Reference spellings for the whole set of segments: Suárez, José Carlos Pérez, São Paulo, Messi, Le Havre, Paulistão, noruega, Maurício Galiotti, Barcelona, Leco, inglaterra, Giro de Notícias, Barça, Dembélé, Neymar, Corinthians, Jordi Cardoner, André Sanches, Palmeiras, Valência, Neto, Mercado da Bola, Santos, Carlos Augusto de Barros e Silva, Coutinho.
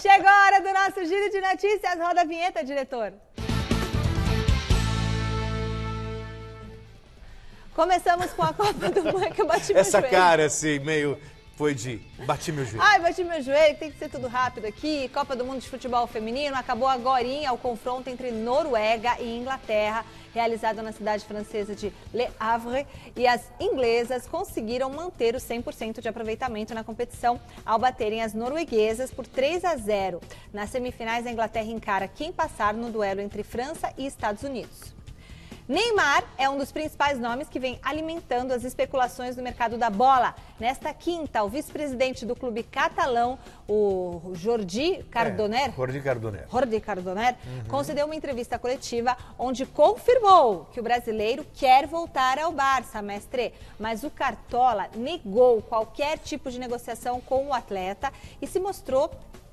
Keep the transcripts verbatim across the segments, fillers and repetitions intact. Chegou a hora do nosso giro de notícias. Roda a vinheta, diretor. Começamos com a Copa do Mundo, que eu bati meu Essa joelho. Essa cara, assim, meio... Foi de bati meu joelho. Ai, bati meu joelho, tem que ser tudo rápido aqui. Copa do Mundo de Futebol Feminino acabou agorinha o confronto entre Noruega e Inglaterra, realizado na cidade francesa de Le Havre. E as inglesas conseguiram manter o cem por cento de aproveitamento na competição ao baterem as norueguesas por três a zero. Nas semifinais, a Inglaterra encara quem passar no duelo entre França e Estados Unidos. Neymar é um dos principais nomes que vem alimentando as especulações do mercado da bola. Nesta quinta, o vice-presidente do clube catalão, o Jordi Cardoner, é, Jordi Cardoner, Jordi Cardoner uhum. concedeu uma entrevista coletiva onde confirmou que o brasileiro quer voltar ao Barça, mestre. Mas o Cartola negou qualquer tipo de negociação com o atleta e se mostrou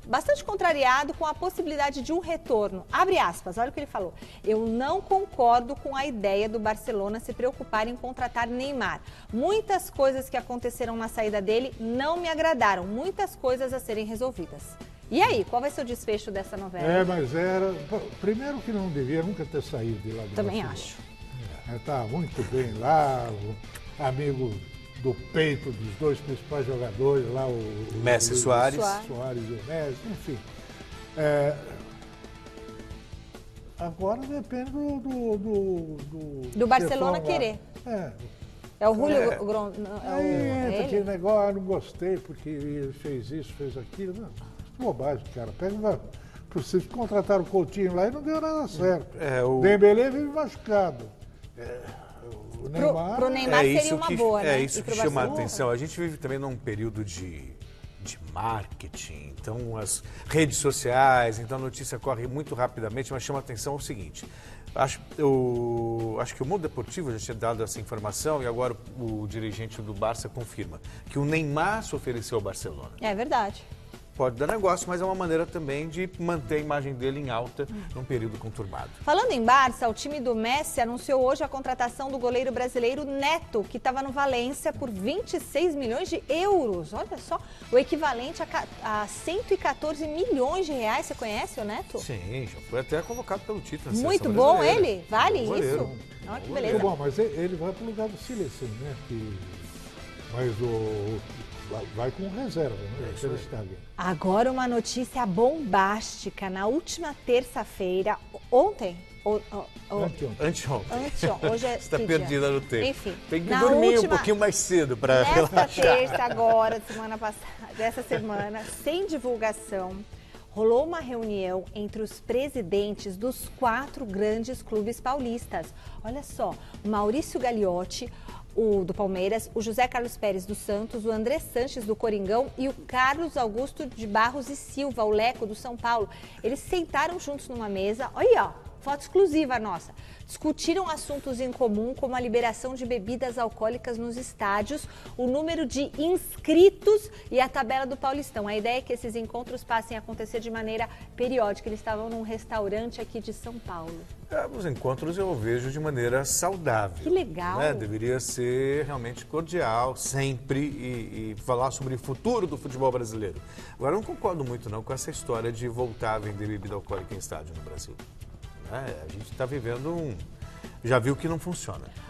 bastante contrariado com a possibilidade de um retorno. Abre aspas, olha o que ele falou. Eu não concordo com a ideia do Barcelona se preocupar em contratar Neymar. Muitas coisas que aconteceram na saída dele não me agradaram. Muitas coisas a serem resolvidas. E aí, qual vai ser o desfecho dessa novela? É, mas era... Primeiro que não devia nunca ter saído de lá. De Também Barcelona. acho. É, tá muito bem lá, o amigo... do peito dos dois principais jogadores, lá o Messi, o Suárez. Suárez e o Messi, enfim. É, agora depende do... Do, do, do, do Barcelona querer. É. É o Julio... É. Gron... Não, é é, o... é aquele negócio, eu não gostei porque ele fez isso, fez aquilo. Não, bobagem, cara. Pega, vocês contrataram o Coutinho lá e não deu nada certo. É, o Dembélé vive machucado. É. O Neymar, pro, pro Neymar é seria uma que, boa, né? É isso que chama a atenção. A gente vive também num período de, de marketing, então as redes sociais, então a notícia corre muito rapidamente, mas chama a atenção o seguinte. Acho, eu, acho que o mundo deportivo já tinha dado essa informação e agora o, o dirigente do Barça confirma que o Neymar se ofereceu ao Barcelona. É verdade. Pode dar negócio, mas é uma maneira também de manter a imagem dele em alta num período conturbado. Falando em Barça, o time do Messi anunciou hoje a contratação do goleiro brasileiro Neto, que estava no Valência por vinte e seis milhões de euros. Olha só, o equivalente a cento e quatorze milhões de reais. Você conhece o Neto? Sim, já foi até convocado pelo título. Muito bom brasileira. ele? Vale bom isso? Olha que beleza. Bom, mas ele vai para o lugar do Silicen, né? Que... Mas o... Vai com reserva, né? É, agora uma notícia bombástica. Na última terça-feira, ontem... Ou, ou, ou... Anteontem. Anteontem. Anteontem. Hoje é Você está perdida no tempo. Enfim, tem que dormir última... um pouquinho mais cedo para relaxar. Nesta terça, agora, semana passada, dessa semana, sem divulgação, rolou uma reunião entre os presidentes dos quatro grandes clubes paulistas. Olha só, Maurício Galiotti... O do Palmeiras, o José Carlos Pérez do Santos, o André Sanches do Coringão e o Carlos Augusto de Barros e Silva, o Leco do São Paulo. Eles sentaram juntos numa mesa, olha aí, ó, foto exclusiva nossa. Discutiram assuntos em comum como a liberação de bebidas alcoólicas nos estádios, o número de inscritos e a tabela do Paulistão. A ideia é que esses encontros passem a acontecer de maneira periódica. Eles estavam num restaurante aqui de São Paulo. É, os encontros eu vejo de maneira saudável. Que legal! Né? Deveria ser realmente cordial, sempre, e, e falar sobre o futuro do futebol brasileiro. Agora, eu não concordo muito não com essa história de voltar a vender bebida alcoólica em estádio no Brasil. Né? A gente está vivendo um... Já viu que não funciona.